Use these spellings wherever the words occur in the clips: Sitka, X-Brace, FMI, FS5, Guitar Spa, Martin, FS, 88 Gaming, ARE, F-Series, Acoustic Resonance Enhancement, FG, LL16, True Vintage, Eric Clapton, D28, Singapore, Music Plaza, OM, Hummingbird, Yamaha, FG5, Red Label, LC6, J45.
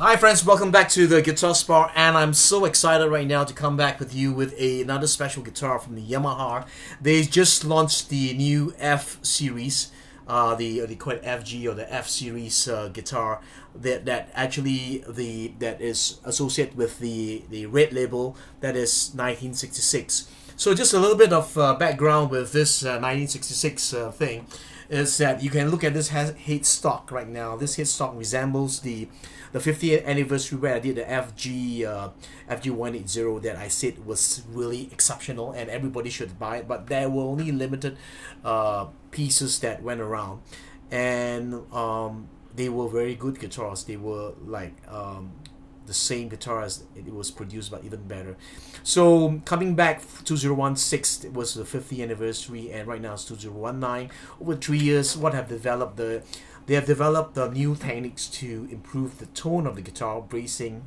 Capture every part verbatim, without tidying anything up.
Hi friends, welcome back to the Guitar Spa, and I'm so excited right now to come back with you with a, another special guitar from the Yamaha. They just launched the new F-Series, uh, the they call it F G or the F-Series uh, guitar that that actually the that is associated with the the Red Label that is nineteen sixty-six. So just a little bit of uh, background with this uh, nineteen sixty-six uh, thing is that you can look at this headstock right now. This headstock resembles the the fiftieth anniversary where I did the F G uh, F G one eighty that I said was really exceptional and everybody should buy it, but there were only limited uh, pieces that went around, and um, they were very good guitars. They were like um, the same guitar as it was produced, but even better. So coming back, two thousand sixteen, it was the fiftieth anniversary, and right now it's two thousand nineteen. Over three years, what have developed the they have developed the new techniques to improve the tone of the guitar, bracing.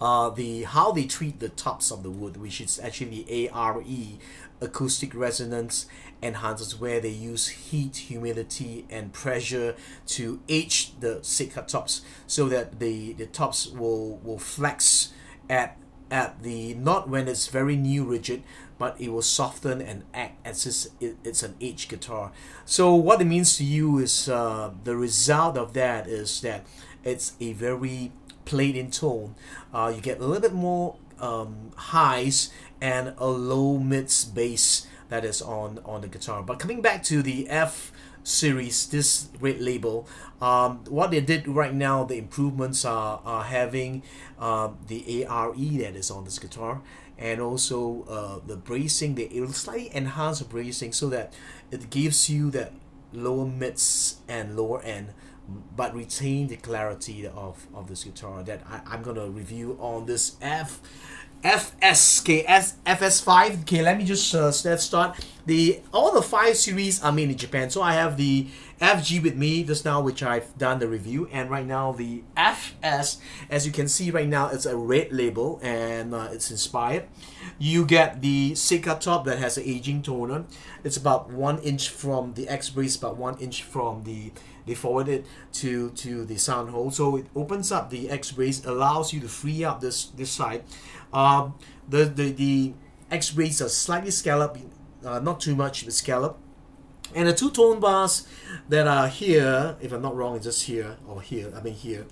Uh, the how they treat the tops of the wood, which is actually A R E, acoustic resonance enhancers, where they use heat, humidity, and pressure to age the Sitka tops, so that the the tops will will flex at at the not when it's very new rigid, but it will soften and act as it's, it's an aged guitar. So what it means to you is uh, the result of that is that it's a very played in tone. Uh, you get a little bit more um, highs and a low mids bass that is on on the guitar. But coming back to the F series, this Red Label, um, what they did right now, the improvements are, are having uh, the A R E that is on this guitar, and also uh, the bracing. They it'll slightly enhance the bracing so that it gives you that lower mids and lower end, but retain the clarity of, of this guitar that I, I'm going to review on this F, F S, okay, F S five. Okay, let me just uh, let's start. The, all the five series are made in Japan, so I have the F G with me just now, which I've done the review, and right now the F S, as you can see right now, it's a Red Label, and uh, it's inspired. You get the Sitka top that has an aging toner. It's about one inch from the X-Brace, about one inch from the they forward it to to the sound hole, so it opens up the X-Brace, allows you to free up this this side. Um, the the the X-Brace are slightly scalloped, uh, not too much of a scallop, and the two tone bars that are here, if I'm not wrong, it's just here or here. I mean here,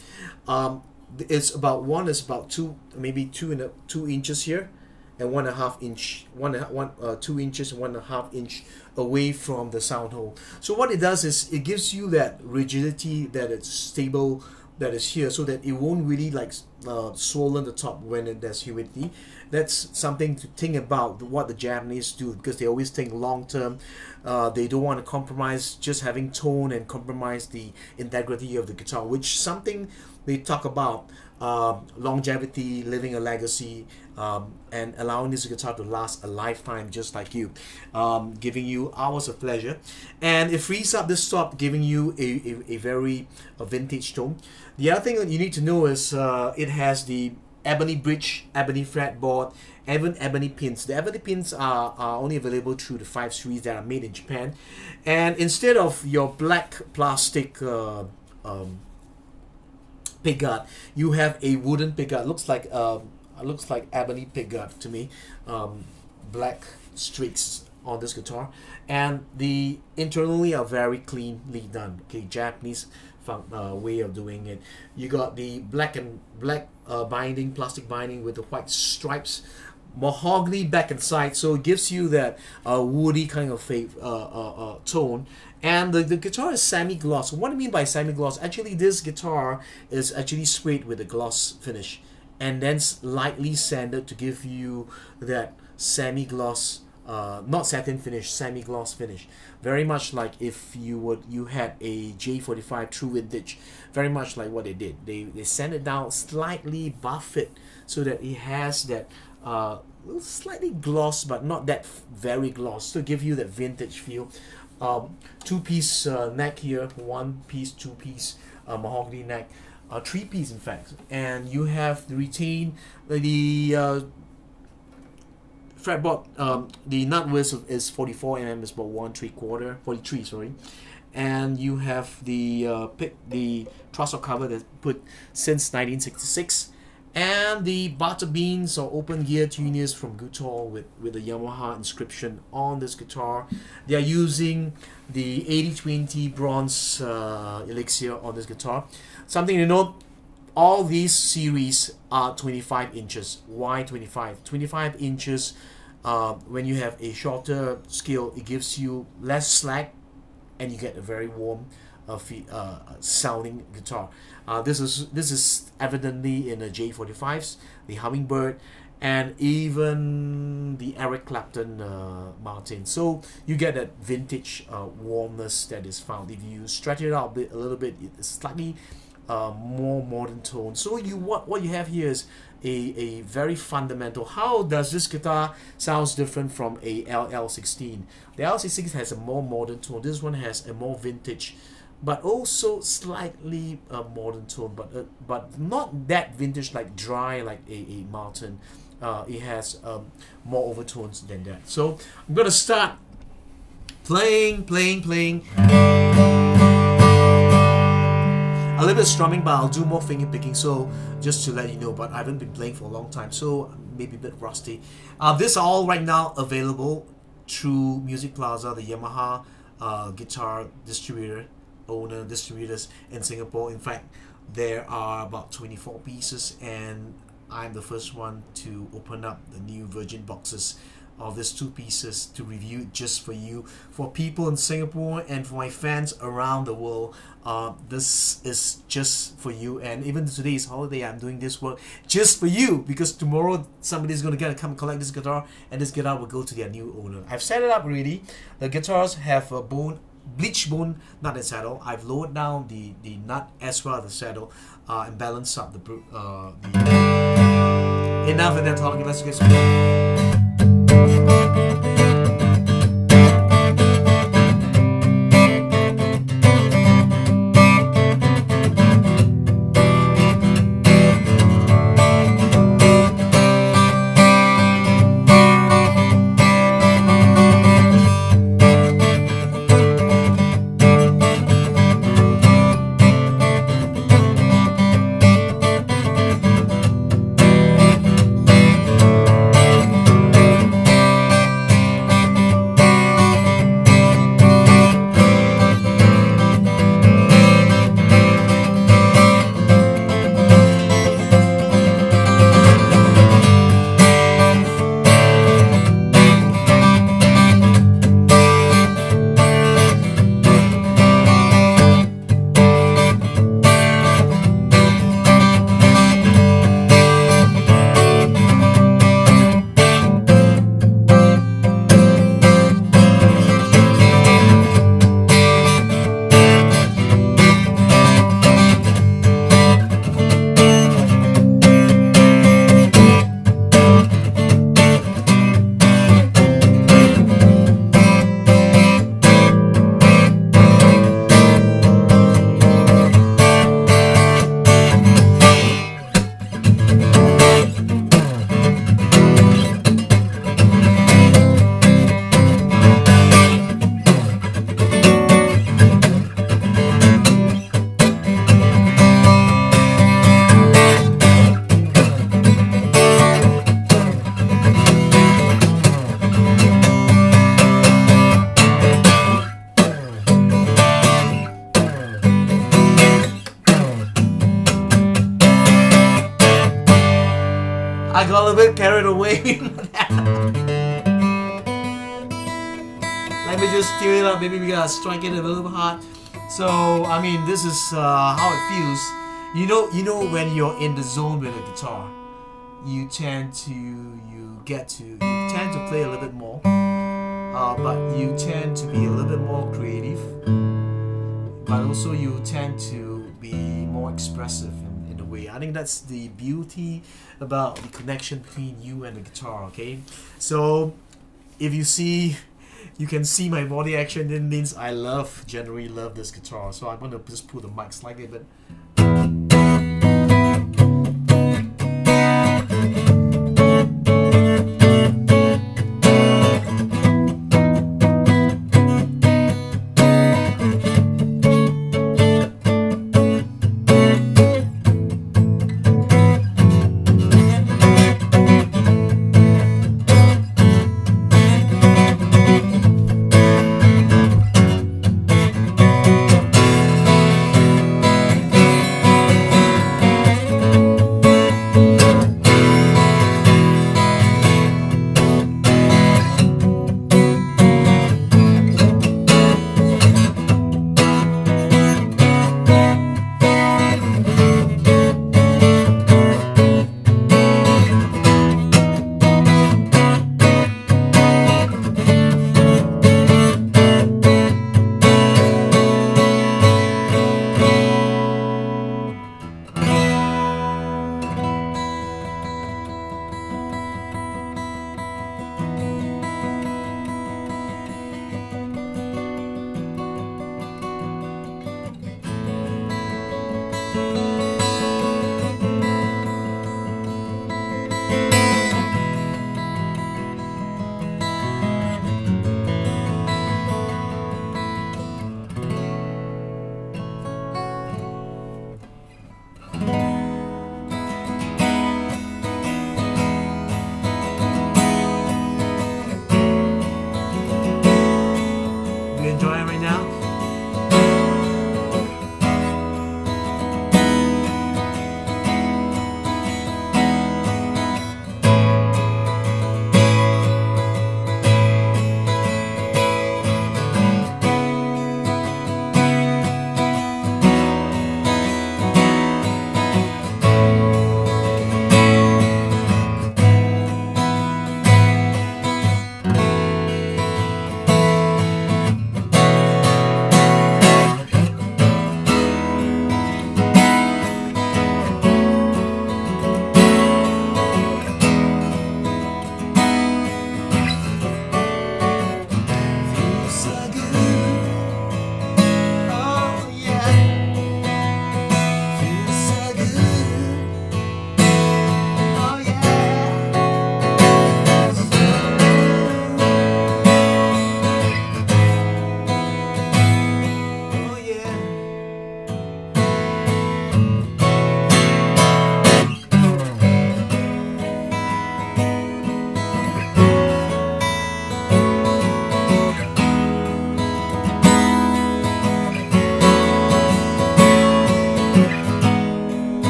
um, it's about one is about two, maybe two and a, two inches here, and one and a half inch, one one uh, two inches, one and a half inch away from the sound hole. So what it does is it gives you that rigidity that it's stable, that is here, so that it won't really like uh, swollen the top when it, there's humidity. That's something to think about what the Japanese do, because they always think long term. Uh, they don't want to compromise just having tone and compromise the integrity of the guitar, which something they talk about. Uh, longevity, living a legacy, um, and allowing this guitar to last a lifetime, just like you, um, giving you hours of pleasure, and it frees up this top, giving you a, a, a very a vintage tone. The other thing that you need to know is uh, it has the ebony bridge, ebony fretboard, even ebony pins. The ebony pins are, are only available through the five series that are made in Japan, and instead of your black plastic uh, um, pickguard, you have a wooden pickguard. Looks like um, looks like ebony pickguard to me. Um, black streaks on this guitar, and the internally are very cleanly done. Okay, Japanese uh, way of doing it. You got the black and black uh, binding, plastic binding with the white stripes, mahogany back and side, so it gives you that uh, woody kind of uh, uh, uh, tone. And the, the guitar is semi-gloss. What do I mean by semi-gloss? Actually, this guitar is actually sprayed with a gloss finish and then lightly sanded to give you that semi-gloss, uh, not satin finish, semi-gloss finish. Very much like if you would you had a J forty-five true vintage. Very much like what they did. They, they sanded it down, slightly buff it so that it has that uh, slightly gloss, but not that very gloss, to give you that vintage feel. Um, two-piece uh, neck here, one-piece, two-piece uh, mahogany neck, uh, three-piece in fact, and you have to retain the uh, fretboard. Um, the nut width is forty-four millimeters, is about one three quarter, forty-three, sorry, and you have the uh, pick, the trussel cover that's put since nineteen sixty-six, and the bottom beans or open gear tuners from Guitar with with a Yamaha inscription on this guitar. They are using the eighty twenty bronze uh, elixir on this guitar. Something to note: all these series are twenty-five inches. Why twenty-five? twenty-five inches. Uh, when you have a shorter scale, it gives you less slack, and you get a very warm uh, uh, sounding guitar. Uh, this is this is evidently in the J forty-fives, the Hummingbird, and even the Eric Clapton uh, Martin. So you get that vintage uh, warmness that is found. If you stretch it out a, bit, a little bit, it's slightly uh, more modern tone. So you what what you have here is A, a very fundamental. How does this guitar sounds different from a L L sixteen? The L C six has a more modern tone. This one has a more vintage, but also slightly a uh, modern tone. But uh, but not that vintage, like dry, like a, a Martin. Uh, it has um, more overtones than that. So I'm gonna start playing, playing, playing. A little bit strumming, but I'll do more finger picking, so just to let you know. But I haven't been playing for a long time, so maybe a bit rusty. Uh, this are all right now available through Music Plaza, the Yamaha uh, guitar distributor, owner, distributors in Singapore. In fact, there are about twenty-four pieces, and I'm the first one to open up the new virgin boxes of these two pieces to review just for you, for people in Singapore, and for my fans around the world. Uh, this is just for you, and even today's holiday, I'm doing this work just for you, because tomorrow somebody's going to get to come collect this guitar, and this guitar will go to their new owner. I've set it up already. The guitars have a bone, bleach bone nut and saddle. I've lowered down the, the nut as well as the saddle, uh, and balanced up the... Uh, the... Enough of that talking, let's get some... I got a little bit carried away with that. Let me just tune it up. Maybe we gotta strike it a little bit hard. So I mean, this is uh, how it feels. You know, you know when you're in the zone with a guitar, you tend to you get to you tend to play a little bit more, uh, but you tend to be a little bit more creative. But also you tend to be more expressive. I think that's the beauty about the connection between you and the guitar, okay? So, if you see, you can see my body action, it means I love, generally love this guitar. So I'm going to just pull the mic slightly, but...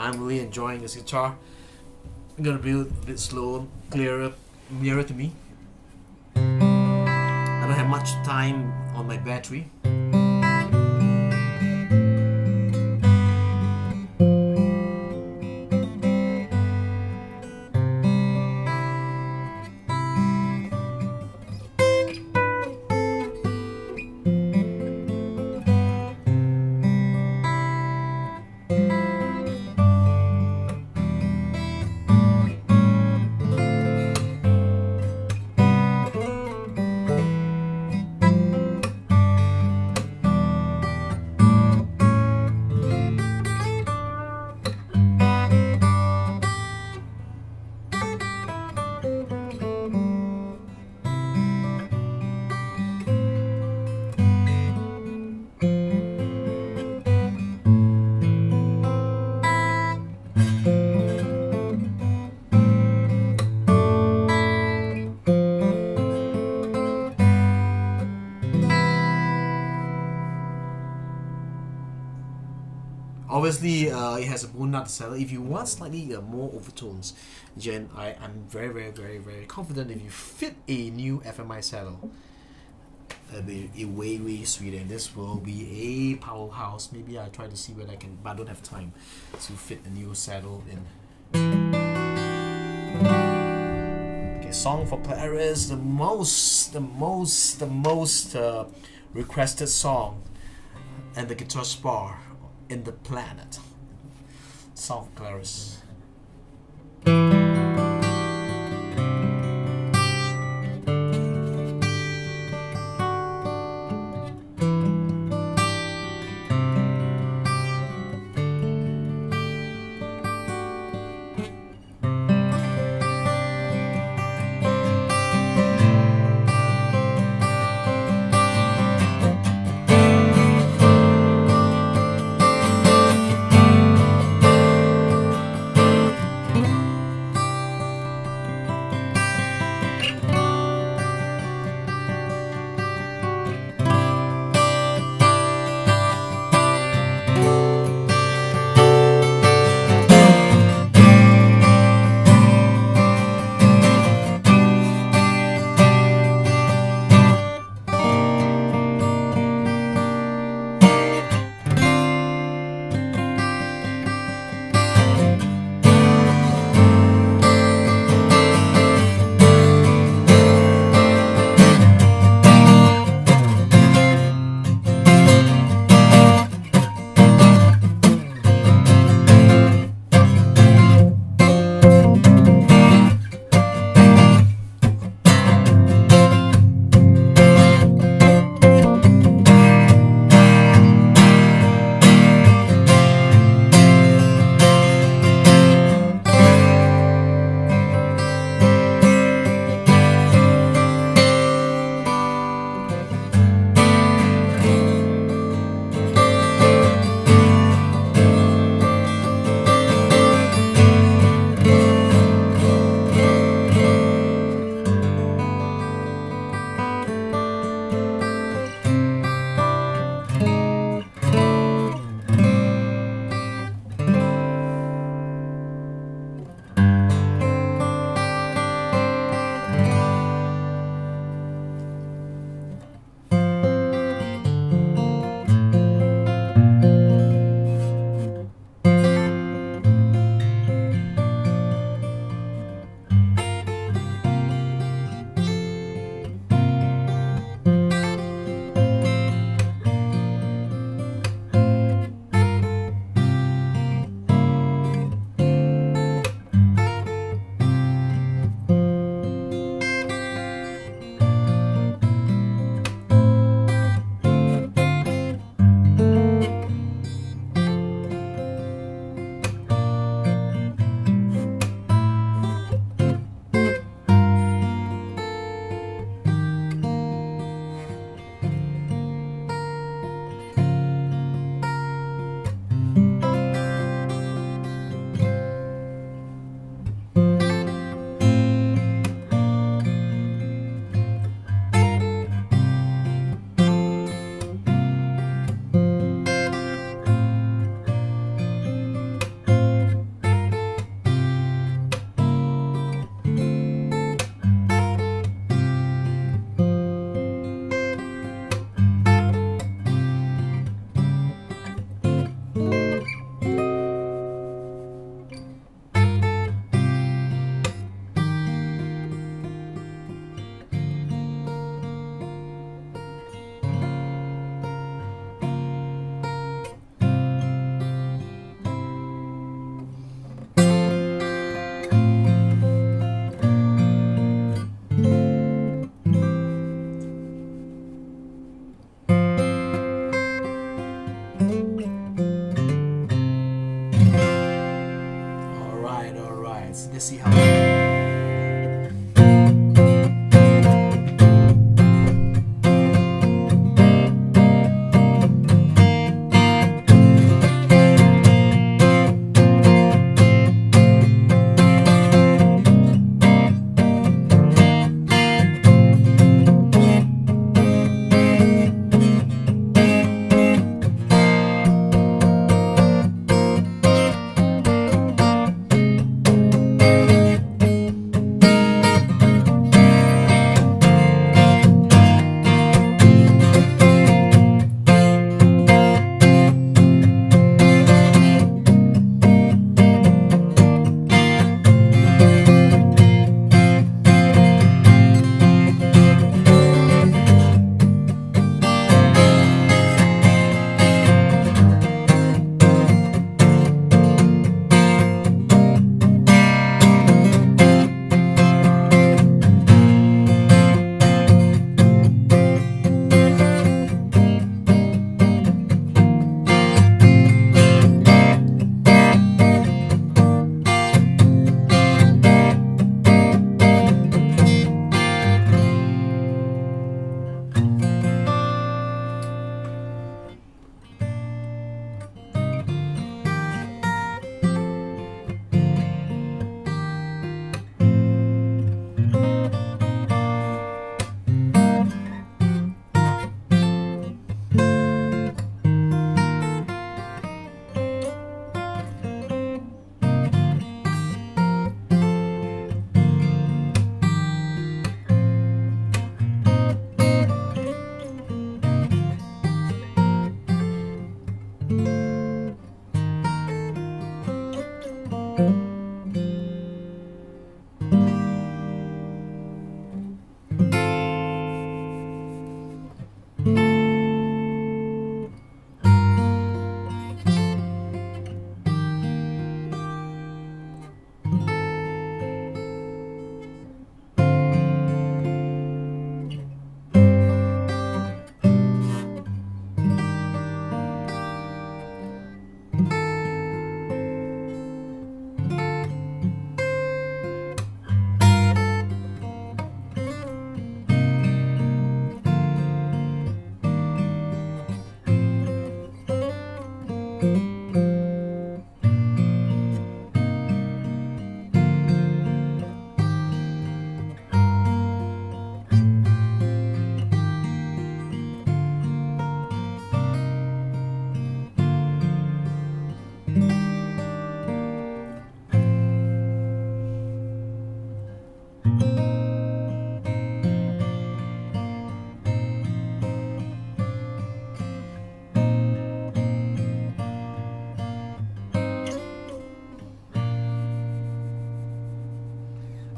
I'm really enjoying this guitar. I'm gonna build a bit slower, clearer, nearer to me. I don't have much time on my battery. Obviously, uh, it has a bone nut seller. If you want slightly uh, more overtones, Jen, I am very, very, very, very confident if you fit a new F M I saddle, it'll be a way, way sweeter. And this will be a powerhouse. Maybe I'll try to see whether I can, but I don't have time to fit a new saddle in. Okay, song for Polaris, the most, the most, the most uh, requested song, and the Guitar Spa. In the planet, South Claris. to see how it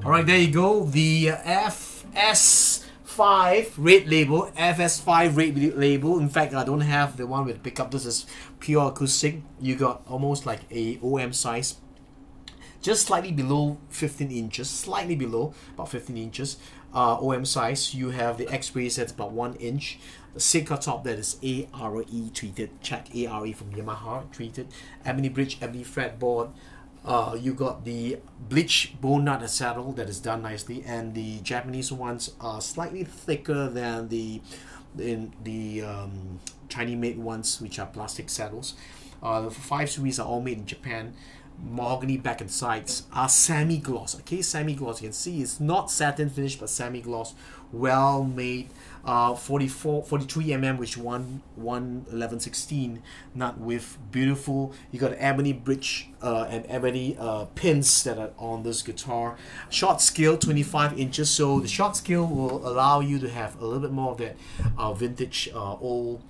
Alright, there you go, the F S five Red Label, F S five Red Label. In fact, I don't have the one with pickup. This is pure acoustic. You got almost like a O M size, just slightly below fifteen inches, slightly below, about fifteen inches, uh, O M size. You have the X-Brace that's about one inch, the Sitka top that is A R E treated, check A R E from Yamaha treated, ebony bridge, ebony fretboard. Uh, you got the bleach bone nut saddle that is done nicely, and the Japanese ones are slightly thicker than the in the um, Chinese made ones, which are plastic saddles. Uh, the five series are all made in Japan. Mahogany back and sides are semi-gloss. Okay, semi-gloss. You can see it's not satin finish, but semi-gloss, well made. Uh, forty-four, forty-three millimeter, which one, one eleven sixteen nut with beautiful. You got ebony bridge uh, and ebony uh, pins that are on this guitar. Short scale, twenty-five inches. So the short scale will allow you to have a little bit more of that uh, vintage, uh, old.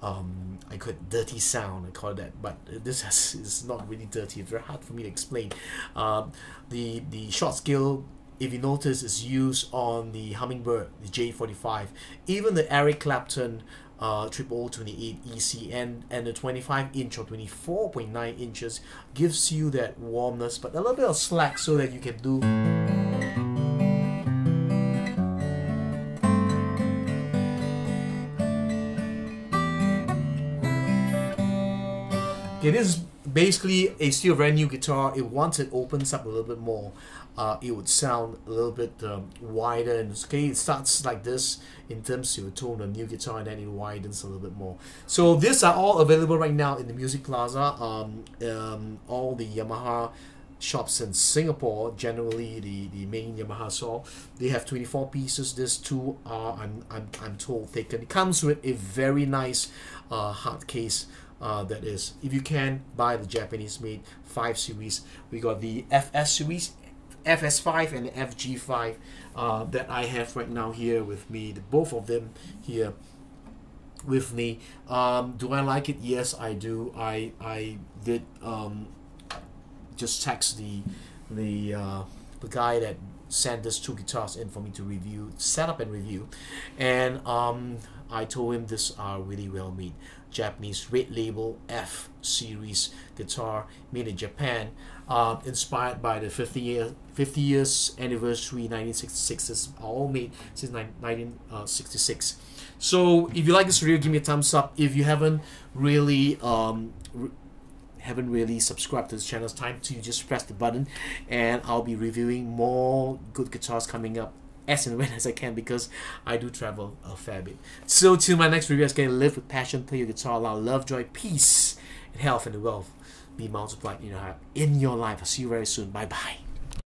Um, I call it dirty sound, I call it that, but this has, is not really dirty. It's very hard for me to explain. Um, the, the short scale, if you notice, is used on the Hummingbird, the J forty-five, even the Eric Clapton uh, triple O twenty-eight E C, and, and the twenty-five inch or twenty-four point nine inches gives you that warmness, but a little bit of slack so that you can do... It is basically a still brand new guitar. It once it opens up a little bit more, uh, it would sound a little bit um, wider. And okay, it starts like this in terms of tone of new guitar, and then it widens a little bit more. So these are all available right now in the Music Plaza. Um, um, all the Yamaha shops in Singapore, generally the the main Yamaha store, they have twenty-four pieces. These two are, I'm I'm I'm told, taken. It comes with a very nice uh, hard case. Uh, that is, if you can buy the Japanese-made five series. We got the F S series, F S five, and the F G five uh, that I have right now here with me. The, both of them here with me. Um, do I like it? Yes, I do. I I did um, just text the the uh, the guy that sent this two guitars in for me to review, set up and review, and um, I told him these are really well made. Japanese Red Label F series guitar made in Japan, uh, inspired by the fifty year fifty years anniversary nineteen sixty-six. It's all made since nineteen sixty-six. So if you like this video, give me a thumbs up. If you haven't really um, re haven't really subscribed to this channel, it's time to just press the button, and I'll be reviewing more good guitars coming up as and when as I can, because I do travel a fair bit. So to my next review, it's going to live with passion, play your guitar loud, love, joy, peace, and health and wealth be multiplied in your life. I'll see you very soon. Bye bye.